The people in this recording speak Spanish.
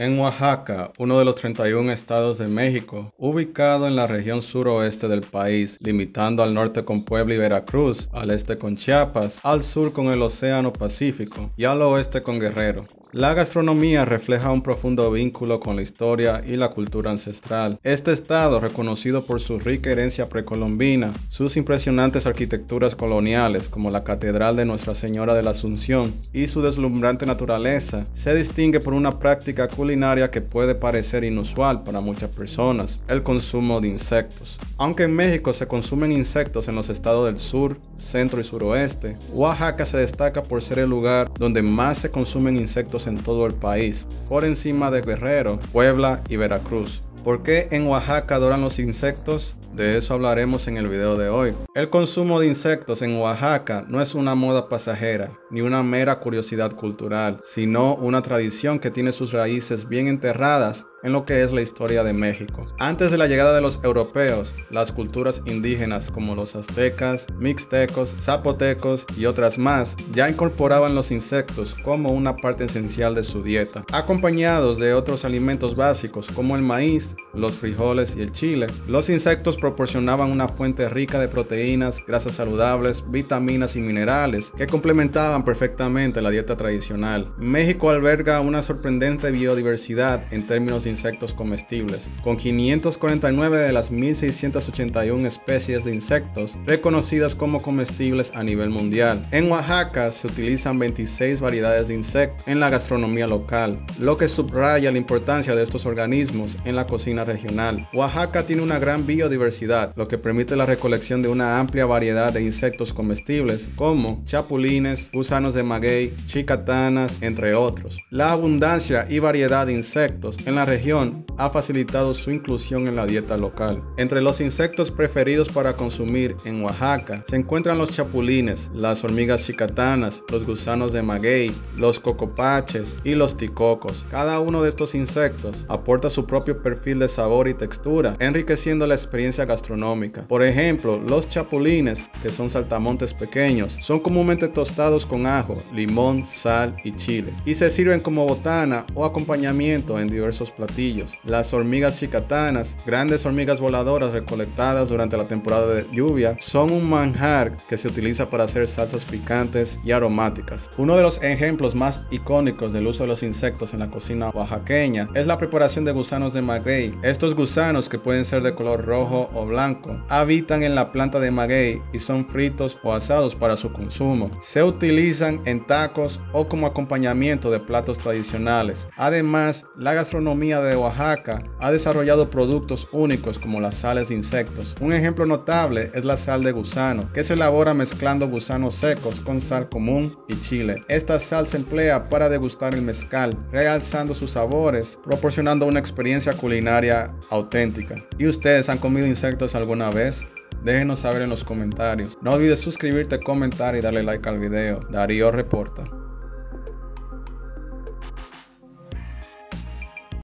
En Oaxaca, uno de los 31 estados de México, ubicado en la región suroeste del país, limitando al norte con Puebla y Veracruz, al este con Chiapas, al sur con el Océano Pacífico y al oeste con Guerrero. La gastronomía refleja un profundo vínculo con la historia y la cultura ancestral. Este estado, reconocido por su rica herencia precolombina, sus impresionantes arquitecturas coloniales como la Catedral de Nuestra Señora de la Asunción y su deslumbrante naturaleza, se distingue por una práctica culinaria que puede parecer inusual para muchas personas: el consumo de insectos. Aunque en México se consumen insectos en los estados del sur, centro y suroeste, Oaxaca se destaca por ser el lugar donde más se consumen insectos en todo el país, por encima de Guerrero, Puebla y Veracruz. ¿Por qué en Oaxaca adoran los insectos? De eso hablaremos en el video de hoy. El consumo de insectos en Oaxaca no es una moda pasajera, ni una mera curiosidad cultural, sino una tradición que tiene sus raíces bien enterradas en lo que es la historia de México. Antes de la llegada de los europeos, las culturas indígenas como los aztecas, mixtecos, zapotecos y otras más, ya incorporaban los insectos como una parte esencial de su dieta, acompañados de otros alimentos básicos como el maíz, los frijoles y el chile. Los insectos proporcionaban una fuente rica de proteínas, grasas saludables, vitaminas y minerales que complementaban perfectamente la dieta tradicional. México alberga una sorprendente biodiversidad en términos de insectos comestibles, con 549 de las 1.681 especies de insectos reconocidas como comestibles a nivel mundial. En Oaxaca se utilizan 26 variedades de insectos en la gastronomía local, lo que subraya la importancia de estos organismos en la cocina regional. Oaxaca tiene una gran biodiversidad, lo que permite la recolección de una amplia variedad de insectos comestibles como chapulines, gusanos de maguey, chicatanas, entre otros. La abundancia y variedad de insectos en la región ha facilitado su inclusión en la dieta local. Entre los insectos preferidos para consumir en Oaxaca se encuentran los chapulines, las hormigas chicatanas, los gusanos de maguey, los cocopaches y los ticocos. Cada uno de estos insectos aporta su propio perfil de sabor y textura, enriqueciendo la experiencia gastronómica. Por ejemplo, los chapulines, que son saltamontes pequeños, son comúnmente tostados con ajo, limón, sal y chile, y se sirven como botana o acompañamiento en diversos platillos. Las hormigas chicatanas, grandes hormigas voladoras recolectadas durante la temporada de lluvia, son un manjar que se utiliza para hacer salsas picantes y aromáticas. Uno de los ejemplos más icónicos del uso de los insectos en la cocina oaxaqueña es la preparación de gusanos de maguey. Estos gusanos, que pueden ser de color rojo o blanco, habitan en la planta de maguey y son fritos o asados para su consumo. Se utilizan en tacos o como acompañamiento de platos tradicionales. Además, la gastronomía de Oaxaca ha desarrollado productos únicos como las sales de insectos. Un ejemplo notable es la sal de gusano, que se elabora mezclando gusanos secos con sal común y chile. Esta sal se emplea para degustar el mezcal, realzando sus sabores, proporcionando una experiencia culinaria auténtica. ¿Y ustedes han comido insectos alguna vez? Déjenos saber en los comentarios. No olvides suscribirte, comentar y darle like al video. Darío Reporta.